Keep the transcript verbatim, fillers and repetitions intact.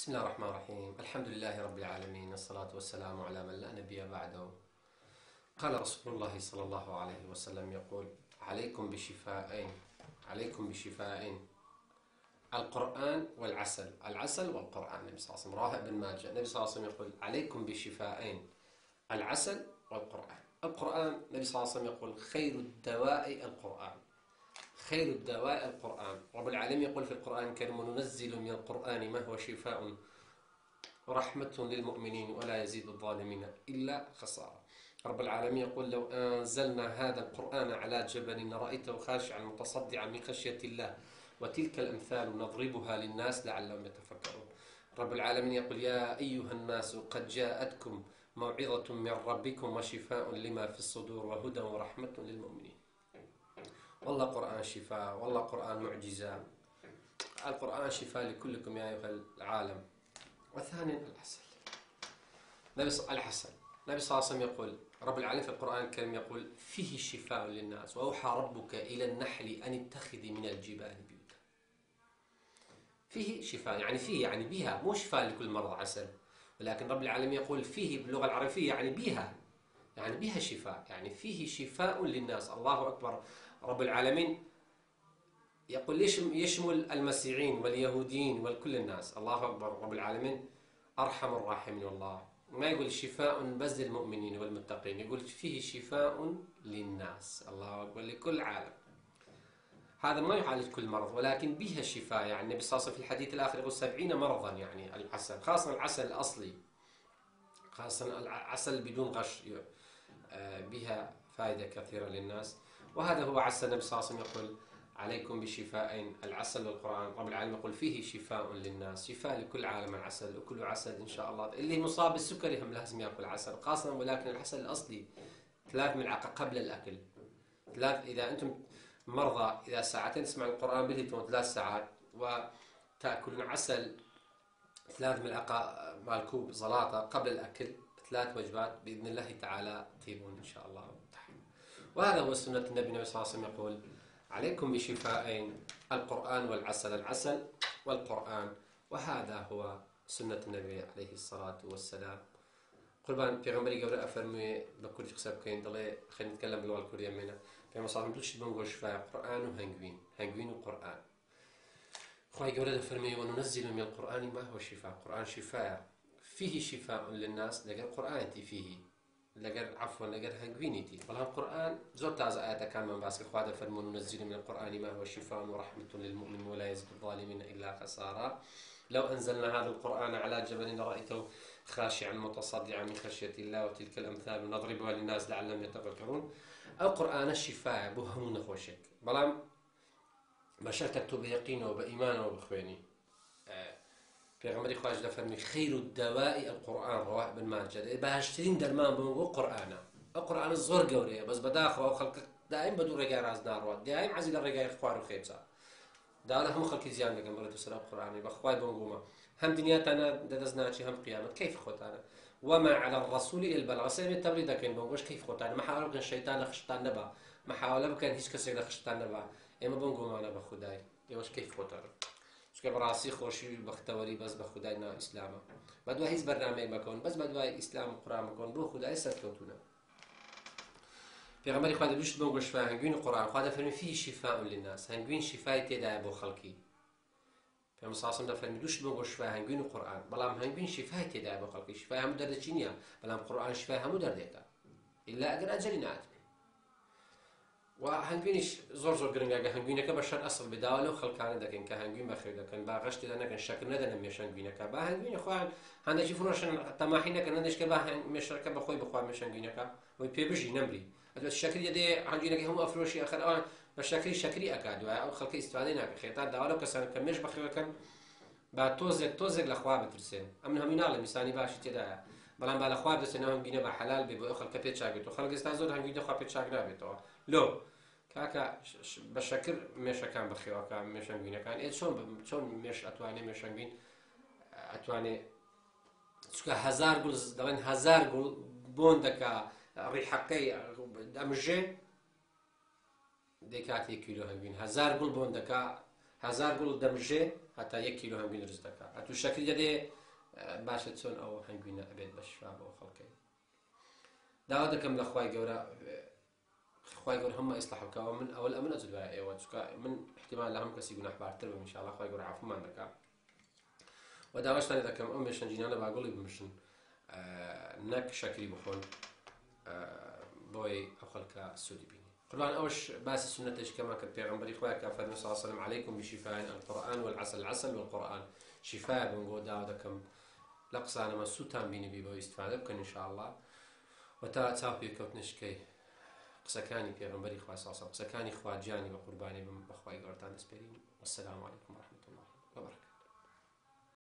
بسم الله الرحمن الرحيم. الحمد لله رب العالمين، الصلاة والسلام على من لا نبي بعده. قال رسول الله صلى الله عليه وسلم يقول: عليكم بشفائين، عليكم بشفائين، القرآن والعسل، العسل والقرآن. النبي صلى الله عليه وسلم رواه ابن ماجه. النبي صلى الله عليه وسلم يقول: عليكم بشفائين، العسل والقرآن. القرآن النبي صلى الله عليه وسلم يقول: خير الدواء القرآن، خير الدواء القرآن. رب العالمين يقول في القرآن الكريم: وننزل من القرآن ما هو شفاء ورحمة للمؤمنين ولا يزيد الظالمين إلا خسارة. رب العالمين يقول: لو أنزلنا هذا القرآن على جبل رأيته خاشعا متصدعا من خشية الله، وتلك الأمثال نضربها للناس لعلهم يتفكرون. رب العالمين يقول: يا أيها الناس قد جاءتكم موعظة من ربكم وشفاء لما في الصدور وهدى ورحمة للمؤمنين. والله قرآن شفاء، والله قرآن معجزة. القرآن شفاء لكلكم يا أيها العالم. وثانيا العسل. النبي صلى الله عليه وسلم يقول، رب العالمين في القرآن الكريم يقول: فيه شفاء للناس، وأوحى ربك إلى النحل أن اتخذي من الجبال بيوتا. فيه شفاء يعني فيه، يعني بها، مو شفاء لكل مرض عسل، ولكن رب العالمين يقول فيه باللغة العربية يعني بها، يعني بها شفاء، يعني فيه شفاء للناس. الله أكبر. رب العالمين يقول يشمل المسيحيين واليهوديين والكل الناس. الله أكبر. رب العالمين أرحم الراحمين. والله ما يقول شفاء بس للمؤمنين والمتقين، يقول فيه شفاء للناس. الله أكبر. لكل عالم. هذا ما يعالج كل مرض، ولكن بها شفاء. يعني النبي صلى الله عليه وسلم في الحديث الآخر يقول سبعين مرضا، يعني العسل، خاصة العسل الأصلي، خاصة العسل بدون غش، بها فائدة كثيرة للناس. وهذا هو عسل النبي صلى الله عليه وسلم يقول: عليكم بشفائين، العسل والقرآن. رب العالمين يقول: فيه شفاء للناس، شفاء لكل عالم العسل، وكل عسل إن شاء الله. اللي مصاب بالسكري هم لازم يأكل عسل خاصة، ولكن العسل الأصلي ثلاث ملعقة قبل الأكل. ثلاث، إذا أنتم مرضى إذا ساعتين تسمعوا القرآن بالهتون ثلاث ساعات وتأكلون عسل ثلاث ملعقة مال كوب زلاطة قبل الأكل، ثلاث وجبات بإذن الله تعالى تيبون إن شاء الله. وهذا هو سنة النبي صلى الله عليه وسلم يقول: عليكم بشفائين، القرآن والعسل، العسل والقرآن. وهذا هو سنة النبي عليه الصلاة والسلام. قربان بيغمبري قبل أفرمي بكورج قصاب كين دلي خلينا نتكلم باللغة الكورية منا. بيغمبري صلى الله عليه وسلم دوش بنقول شفاء قرآن وهنجوين، هنجوين وقرآن. خوي قبل أفرمي: وننزل من القرآن ما هو شفاء، قرآن شفاء، فيه شفاء للناس. لقى القرآن تي فيه، لقى عفوا لقى هنجوين تي. والله القرآن زود تعزى آياته كان من باسك خوادة فرمون: وننزل من القرآن ما هو شفاء ورحمة للمؤمن ولا يزيد الظالمين إلا خسارة. لو أنزلنا هذا القرآن على جبل لرأيته خاشعا متصدعا من خشية الله، وتلك الأمثال نضربها للناس لعلهم يتفكرون. أو قرآن الشفاء بهمون خوشك بلام بشرتك بيقينه وبإيمانه وبخويني. بيغمري خواج دفرمي: خير الدواء القرآن، رواه ابن ماجه. بهشترين درمان وقرآنه، وقرآن الزور قوري بس بداخل وخلقك دائم بدون رجاء رازنا رواد دائم عزيز الرجاء إخوار وخيبسا داله هم خلق زيان لكم برد وسلام قرآني بخواي بنقومه هم دنياتنا دزناش هم قيامة كيف خطانا وما على الرسول إلا البلاغ. سيد التبريد كين بنقولش كيف خطانا ما حاول بكن شيطان خشطان نبا، ما حاول بكن هيش كسر لخشطان نبا. إما بنقوم أنا بخداي يوش كيف خطانا مش كبراسي خوشي بختوري بس بخداينا إسلامه بدو هيز برنامج بكون بس بدو إسلام قرآن بكون بخداي سكتونا. في غمري خادم ليش تبغوا شفاء هنجوين القرآن خادم فرمي: فيه شفاء للناس، هنجوين شفاء تدا أبو خلقي. في مصاصم ده فرمي: ليش تبغوا شفاء هنجوين القرآن بلام هنجوين شفاء تدا أبو خلقي، شفاء هم درد جنيا بلام القرآن شفاء هم درد يتا إلا أجر أجرنا أتمي. وهنجوينش زور زور قرنجا هنجوين كبشر أصل بداولة وخلقان ده كن كهنجوين بخير ده كن باعش تدا نكن شكل ندا نميش هنجوين كبا هنجوين خوان هندا شوفنا شن تماحينا كن ندش كبا هنميش كبا خوي بخوان ميش هنجوين كبا ويبيبجي نمري. الشكل يدي عندنا كهم أفروشي آخر آن بشكل شكلي أكاد وأو خلق استفادنا كخيطان دعالو كسر كمش بخير كن بعد توزق توزق لخواب ترسين أمنها منال مثاني باش تدا بلام بالخواب ترسينهم جينا بحلال بيبقى خلق بيت شاقي تو خلق استازور هم جينا خلق بيت شاقي نابي تو لو كاكا بشكل مش كان بخير كان مش عندنا كان إيه شون شون مش أتواني مش عندنا أتواني شو هزار قول دبن هزار قول بوندكا ريحكي أمجد دكاتي كيلو هنجين هزار قلبون دكا هزار گوڵ دەمژێ هەتا یەک کیلۆ هەنگووی دروست دەکا. هەتوو شەکری دەدێ باشە چۆن ئەو هەنگووینە ئەبێت بە شفا بۆ خەڵکەی. داوا دەکەم لە خوای گەورە، خوای گەورە هەموو ئیسلاح بکەوە. من ئەوەل ئەمن ئەجوبایە ئێوە، چونکە من احتیمال لە هەم کەسی گوناحبارتر بم ئینشاءڵڵا. خوای گەورە عەفومان دەکا. و داواشتانە دەکەم ئەو مێشەنجینانە با گوڵی بمشن، نەک شەکری بخۆن، بۆی ئەو خەڵکە سوودی بینی. قرآن أوش باس السنة تشكما كبيغمبري خويا كافرنا صلى الله عليه وسلم: عليكم بشفاء القرآن والعسل، العسل والقرآن شفاء. بنقول داودكم لقصة أنا ما سوتان بيني بيبو استفادة بكن إن شاء الله. وتا تابي كوت نشكي قسكاني بيغمبري خويا صلى الله عليه وسلم، قسكاني خواجاني وقرباني بخواي قرطان دسبيرين. والسلام عليكم ورحمة الله وبركاته.